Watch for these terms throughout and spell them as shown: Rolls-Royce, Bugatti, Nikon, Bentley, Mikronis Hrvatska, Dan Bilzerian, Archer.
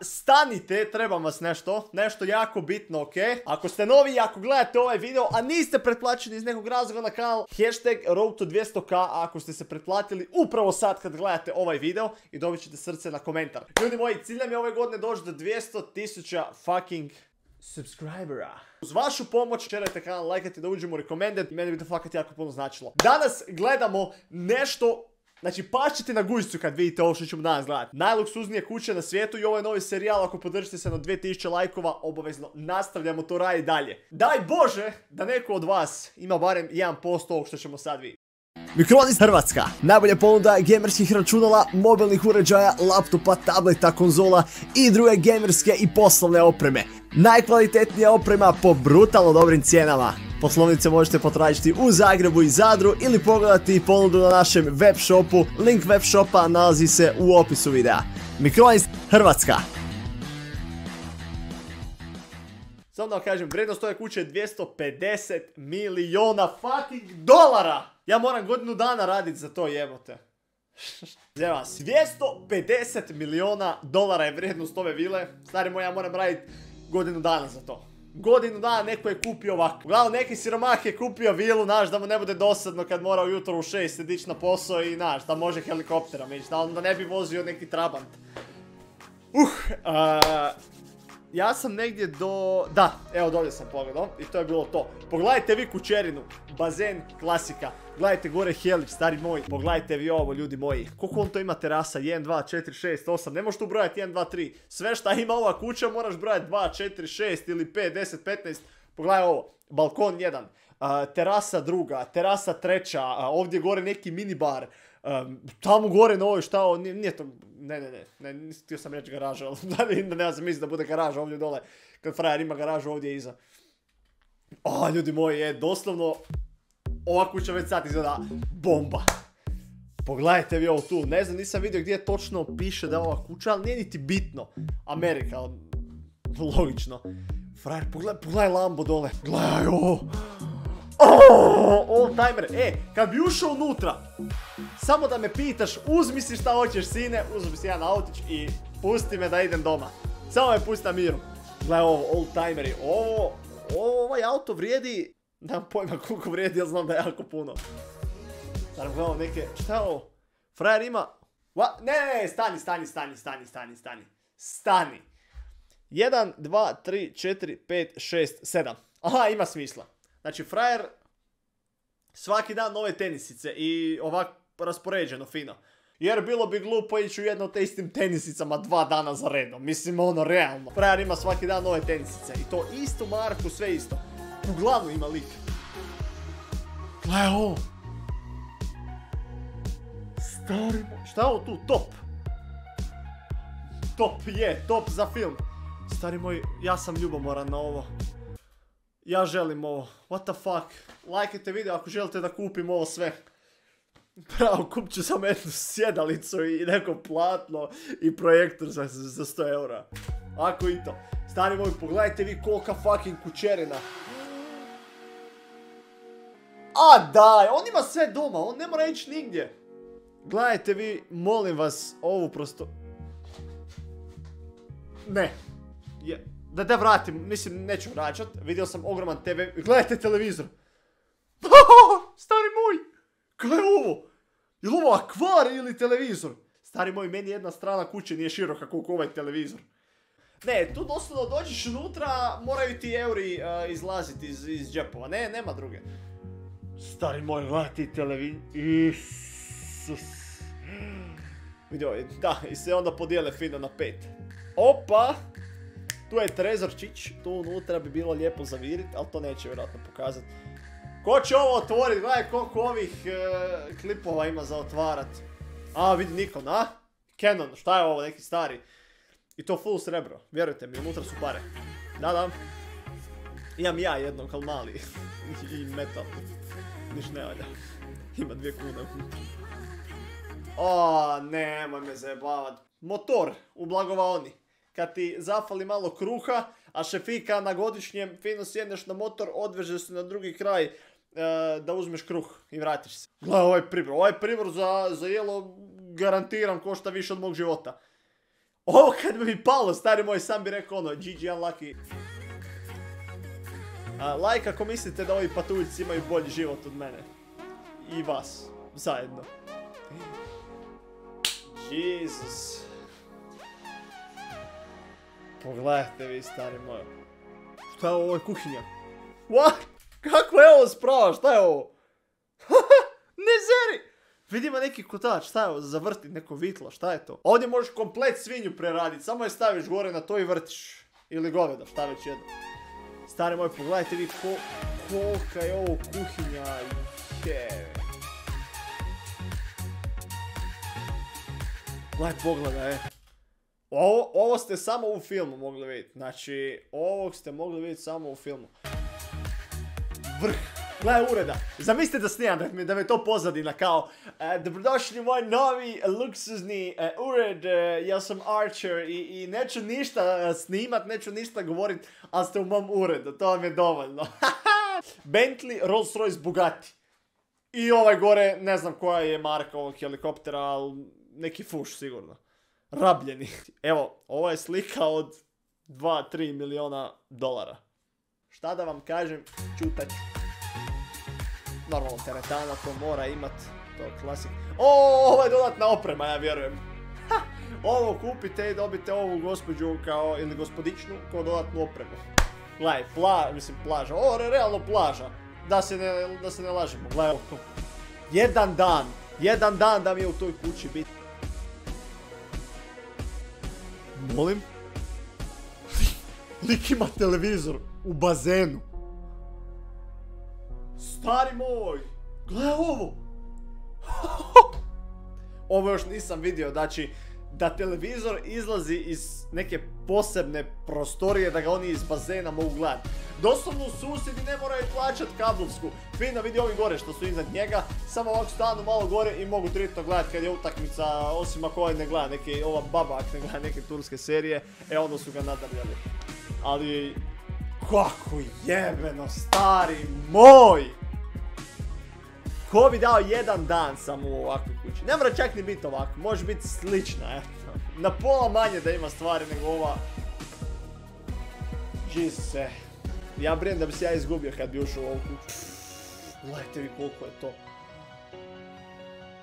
Stanite, trebam vas nešto jako bitno, ok? Ako ste novi i ako gledate ovaj video, a niste pretplaćeni iz nekog razloga na kanal, hashtag road to 200k, a ako ste se pretplatili upravo sad kad gledate ovaj video i dobit ćete srce na komentar. Ljudi moji, cilj nam je ove godine doći do 200.000 fucking subscribera. Uz vašu pomoć, šerajte kanal, lajkajte da uđemo recommended, meni bi to fakat jako puno značilo. Danas gledamo nešto, znači pašćete na guzicu kad vidite ovo što ćemo danas gledati. Najluksuznije kuće na svijetu i ovo je novi serijal, ako podržite se na 2000 lajkova, obavezno nastavljamo to raditi dalje. Daj Bože da neko od vas ima barem 1% ovog što ćemo sad vidjeti. Mikronis Hrvatska, najbolja ponuda gamerskih računala, mobilnih uređaja, laptopa, tableta, konzola i druge gamerske i poslovne opreme. Najkvalitetnija oprema po brutalno dobrim cijenama. Poslovnice možete potražiti u Zagrebu i Zadru ili pogledati ponudu na našem web shopu. Link web shopa nalazi se u opisu videa. Mikronis Hrvatska. Samo da vam kažem, vrijednost ove kuće je 250 milijuna fucking dolara. Ja moram godinu dana raditi za to, jebote. Evo vas, 250 milijuna dolara je vrijednost ove vile. Stari moj, ja moram raditi godinu dana za to. Godinu dana neko je kupio ovako. Uglavnom, neki siromah je kupio vilu, znaš, da mu ne bude dosadno kad mora ujutro u 6 ići na posao i znaš, da može helikopterom ići, da onda ne bi vozio neki trabant. Ja sam negdje do... Da, evo dolje sam pogledao i to je bilo to. Pogledajte vi kućerinu, bazen, klasika. Gledajte gore helič, stari moji. Pogledajte vi ovo, ljudi moji. Koliko on to ima terasa? 1, 2, 4, 6, 8. Ne možeš tu brojati 1, 2, 3. Sve šta ima ova kuća moraš brojati 2, 4, 6 ili 5, 10, 15. Pogledaj ovo, balkon 1, terasa 2, terasa 3, ovdje gore neki minibar. Tamo gore na ovoj šta ovo, nije to, ne, nisam htio sam reći garaža, ali nema sam misli da bude garaža ovdje dole, kad frajer ima garažu ovdje iza. O, ljudi moji, je doslovno, ova kuća već sad izgleda bomba. Pogledajte vi ovo tu, ne znam, nisam vidio gdje točno piše da je ova kuća, ali nije niti bitno. Amerika, logično. Frajer, pogledaj Lambo dole, gledaj ovo. Oooo, all timer, kad bi ušao unutra, samo da me pitaš, uzmi si šta hoćeš sine, uzmi si jedan autić i pusti me da idem doma. Samo me pusti na miru. Gledaj ovo, all timeri, ovaj auto vrijedi, nemam pojma koliko vrijedi, ja znam da je jako puno. Sada gledamo neke, šta je ovo? Frajer ima, ne, stani. 1, 2, 3, 4, 5, 6, 7. Aha, ima smisla. Znači, frajer svaki dan nove tenisice i ovako raspoređeno, fino. Jer bilo bi glupo ići u jedno te istim tenisicama 2 dana za redom. Mislim, ono, realno. Frajer ima svaki dan nove tenisice i to istu marku, sve isto. Uglavnom ima lik. Gledaj ovo. Stari. Šta je ovo tu? Top. Top je, top za film. Stari moj, ja sam ljubomoran na ovo. Ja želim ovo, what the fuck, lajkajte video ako želite da kupim ovo sve. Pravo, kupit ću samo jednu sjedalicu i neko platno i projektor za 100 eura. Ako i to. Stari moji, pogledajte vi kolika fucking kućerina. A daj, on ima sve doma, on ne mora ići nigdje. Gledajte vi, molim vas, ovu prosto... Ne. Da vratim, mislim, neću vraćat, vidio sam ogroman TV, gledajte televizor. Stari moj, kaj je ovo? Je li ovo akvarij ili televizor? Stari moj, meni jedna strana kuće nije široka koliko ovaj televizor. Ne, tu doslovno dođeš unutra, moraju ti euri izlaziti iz džepova, ne, nema druge. Stari moj, gledaj ti televizor, Isus. Vidio, da, i se onda podijele fino na 5. Opa! Tu je trezorčić, tu unutra bi bilo lijepo zavirit, ali to neće vjerojatno pokazat. Ko će ovo otvorit? Gledaj koliko ovih klipova ima za otvarat. A, vidi Nikon, a? Canon, šta je ovo, neki stari. I to full srebro, vjerujte mi, unutra su pare. Da. Imam ja jednog, ali mali. I metal. Niš ne valja. Ima 2 kune. O, nemoj me zajebavat. Motor u blagovaoni. Kad ti zafali malo kruha, a šefika na godišnjem, fino sjedneš na motor, odvežeš se na drugi kraj da uzmeš kruh i vratiš se. Gledaj ovaj pribor za jelo garantiram košta više od mog života. Ovo kad bi mi palo, stari moj, sam bi rekao ono, GG unlucky. Like ako mislite da ovi patuljci imaju bolji život od mene. I vas. Zajedno. Jesus. Pogledajte vi, stari moj. Šta je ovo? Ovo je kuhinja. What? Kako je ovo sprava? Šta je ovo? Ne zeri! Vidimo neki kotač, šta je ovo? Zavrti neko vitlo, šta je to? Ovdje možeš komplet svinju preraditi, samo je staviš gore na to i vrtiš. Ili goveda, šta već jedno. Stari moj, pogledajte vi kolika je ovo kuhinja. Gledaj, pogledaj, Ovo ste samo u filmu mogli vidjeti. Znači, ovog ste mogli vidjeti samo u filmu. Vrh, gledaj ureda. Zamislite da snijam, da me to pozadina kao dobrodošli moj novi luksuzni ured, ja sam Archer i neću ništa snimat, neću ništa govorit, ali ste u mom uredu, to vam je dovoljno. Bentley, Rolls-Royce, Bugatti. I ovaj gore, ne znam koja je marka ovog helikoptera, ali neki fuš sigurno. Rabljeni. Evo, ovo je slika od 2-3 miliona dolara. Šta da vam kažem, čutač. Normalno teretana to mora imat, to je klasik. O, ovo je dodatna oprema, ja vjerujem. Ha, ovo kupite i dobite ovu gospođu kao, ili gospodičnu, kao dodatnu opremu. Gledaj, plaža, ovo je realno plaža. Da se ne lažemo, gledaj ovo tu. Jedan dan da mi je u toj kući biti. Molim? Lik ima televizor u bazenu. Stari moj, gledaj ovo. Ovo još nisam vidio, znači da televizor izlazi iz neke posebne prostorije da ga oni iz bazena mogu gledati. Doslovno susjedi ne moraju plaćati kablovsku. Fino, vidi ovi gore što su iznad njega, samo ovako stanu malo gore i mogu direktno gledati kad je utakmica, osim ako ovaj ne gleda neke, ova baba ako ne gleda neke turske serije, e onda su ga nadavljali. Ali, kako jebeno, stari moj! Ko bi dao jedan dan samo u ovakvoj kući? Ne mora čak ni biti ovako, može biti slična, eto. Na pola manje da ima stvari nego ova. Jesus, ja brinem da bi se ja izgubio kad bi ušao u ovu kuću. Gledajte vi koliko je to.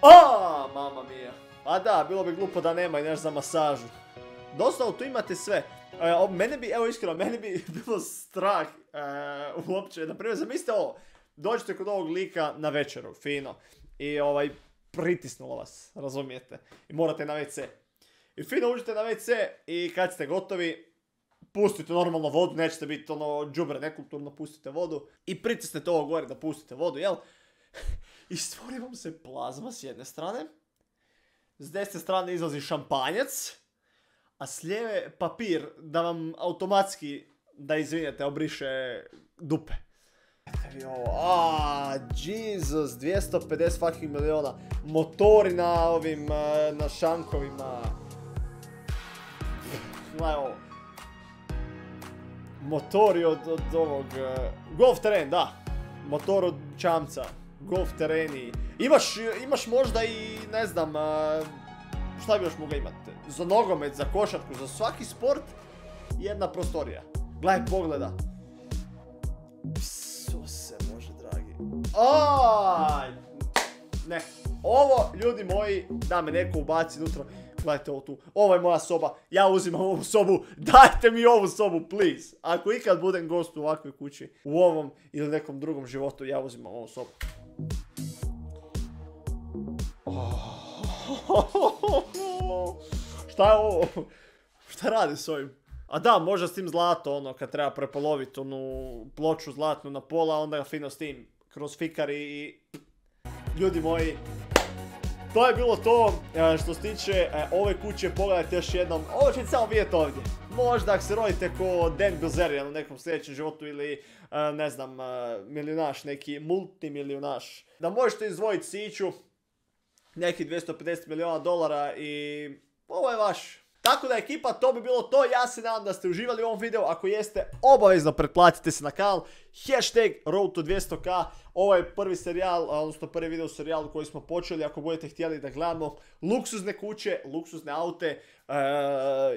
Aaaa, mama mia. A da, bilo bi glupo da nema i nešto za masažu. Doslovno tu imate sve. Mene bi, evo iskreno, mene bi bilo strah uopće. Naprimjer, zamislite ovo. Dođete kod ovog lika na večeru, fino. I pritisnulo vas, razumijete. I morate na WC. I fino uđete na WC i kad ste gotovi, pustite normalno vodu, nećete biti ono džubre, nekulturno pustite vodu. I pritisnete ovo gore da pustite vodu, jel? I stvori vam se plazma s jedne strane. S desne strane izlazi šampanjac. A s lijeve papir da vam automatski, da izvinete, obriše dupe. Aaaa, Jesus, 250 fucking miliona. Motori na ovim, na šankovima. Gledaj ovo. Motori od ovog, golf teren, da. Motor od čamca, golf tereni. Imaš možda i, ne znam, šta bi još mogla imati? Za nogomet, za košarku, za svaki sport, jedna prostorija. Gledaj, pogleda. Aaaaaj, ne, ovo ljudi moji, da me neko ubaci unutra, gledajte ovo tu, ovo je moja soba, ja uzimam ovu sobu, dajte mi ovu sobu, please, ako ikad budem gost u ovakvoj kući, u ovom ili nekom drugom životu, ja uzimam ovu sobu. Šta je ovo, šta radi s ovim? A da, možda s tim zlato, ono, kad treba prepoloviti onu ploču zlatnu na pola, onda ga fino s tim. Kroz fikar i... Ljudi moji, to je bilo to što se tiče ove kuće. Pogledajte još jednom, ovo ćete samo vidjeti ovdje. Možda ako se rodite ko Dan Bilzerian u nekom sljedećem životu ili ne znam, milijunaš, neki multimilijunaš, da možete izdvojiti siću, neki 250 miliona dolara i ovo je vaš. Tako da ekipa, to bi bilo to, ja se nadam da ste uživali u ovom videu, ako jeste, obavezno pretplatite se na kanal, hashtag Road to 200k, ovo je prvi serijal, odnosno prvi video serijal koji smo počeli, ako budete htjeli da gledamo luksuzne kuće, luksuzne aute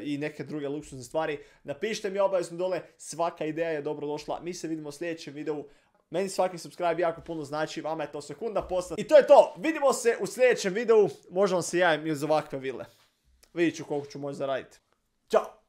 i neke druge luksuzne stvari, napišite mi obavezno dole, svaka ideja je dobro došla, mi se vidimo u sljedećem videu. Meni svaki subscribe jako puno znači, vama je to sekunda posla. I to je to, vidimo se u sljedećem videu, možda vam se javim i uz ovakve vile. Vidit ću koliko ću moći zaraditi. Ćao!